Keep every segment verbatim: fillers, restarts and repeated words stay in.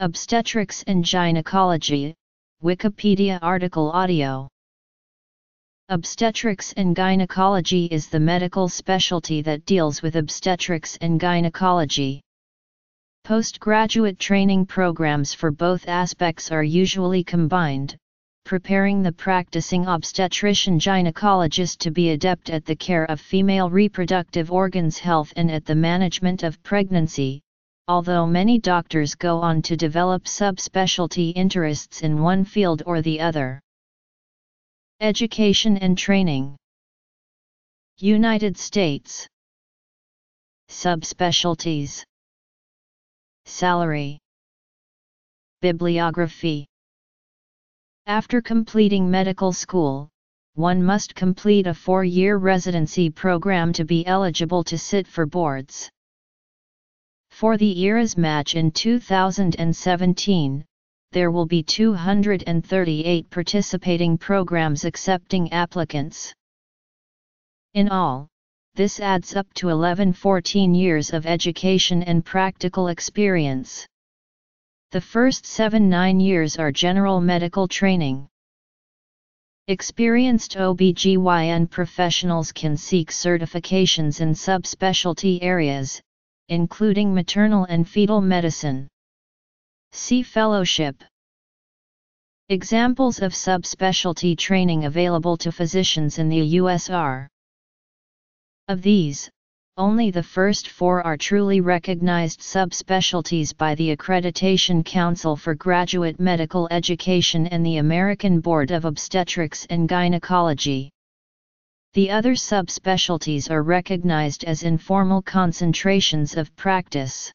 Obstetrics and Gynaecology, Wikipedia article audio. Obstetrics and gynecology is the medical specialty that deals with obstetrics and gynecology. Postgraduate training programs for both aspects are usually combined, preparing the practicing obstetrician-gynecologist to be adept at the care of female reproductive organs health and at the management of pregnancy, although many doctors go on to develop subspecialty interests in one field or the other. Education and training. United States. Subspecialties. Salary. Bibliography. After completing medical school, one must complete a four-year residency program to be eligible to sit for boards. For the year's match in two thousand seventeen, there will be two hundred thirty-eight participating programs accepting applicants. In all, this adds up to eleven to fourteen years of education and practical experience. The first seven to nine years are general medical training. Experienced O B G Y N professionals can seek certifications in subspecialty areas, including maternal and fetal medicine. See fellowship. Examples of subspecialty training available to physicians in the U S are: of these, only the first four are truly recognized subspecialties by the Accreditation Council for Graduate Medical Education and the American Board of Obstetrics and Gynecology. The other subspecialties are recognized as informal concentrations of practice.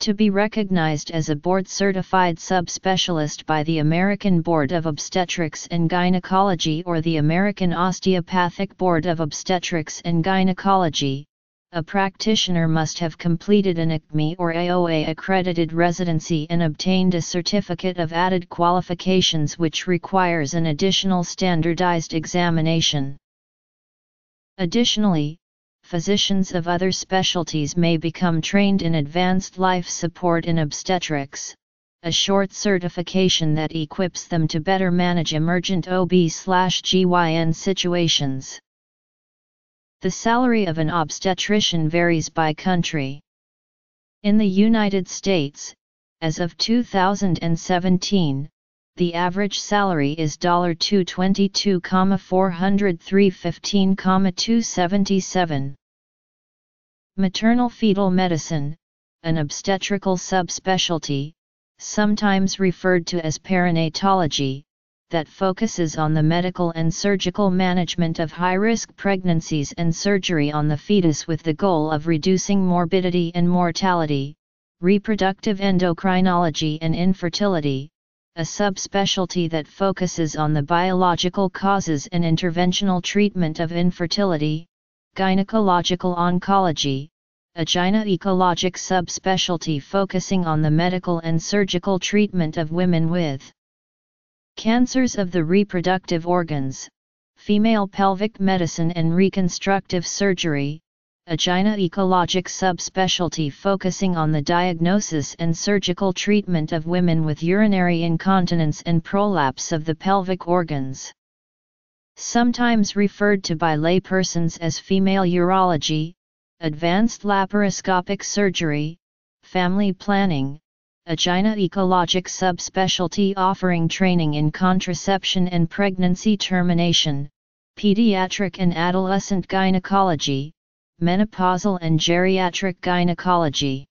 To be recognized as a board-certified subspecialist by the American Board of Obstetrics and Gynecology or the American Osteopathic Board of Obstetrics and Gynecology, a practitioner must have completed an A C M E or A O A-accredited residency and obtained a Certificate of Added Qualifications, which requires an additional standardized examination. Additionally, physicians of other specialties may become trained in advanced life support in obstetrics, a short certification that equips them to better manage emergent O B G Y N situations. The salary of an obstetrician varies by country. In the United States, as of two thousand seventeen, the average salary is two hundred twenty-two thousand four hundred three dollars fifteen cents two hundred seventy-seven. Maternal-fetal medicine, an obstetrical subspecialty, sometimes referred to as perinatology, that focuses on the medical and surgical management of high-risk pregnancies and surgery on the fetus with the goal of reducing morbidity and mortality, reproductive endocrinology and infertility, a subspecialty that focuses on the biological causes and interventional treatment of infertility, gynecological oncology, a gynecologic subspecialty focusing on the medical and surgical treatment of women with cancers of the reproductive organs, female pelvic medicine and reconstructive surgery, a gynecologic subspecialty focusing on the diagnosis and surgical treatment of women with urinary incontinence and prolapse of the pelvic organs. Sometimes referred to by laypersons as female urology, advanced laparoscopic surgery, family planning, a gynecologic subspecialty offering training in contraception and pregnancy termination, pediatric and adolescent gynecology, menopausal and geriatric gynecology.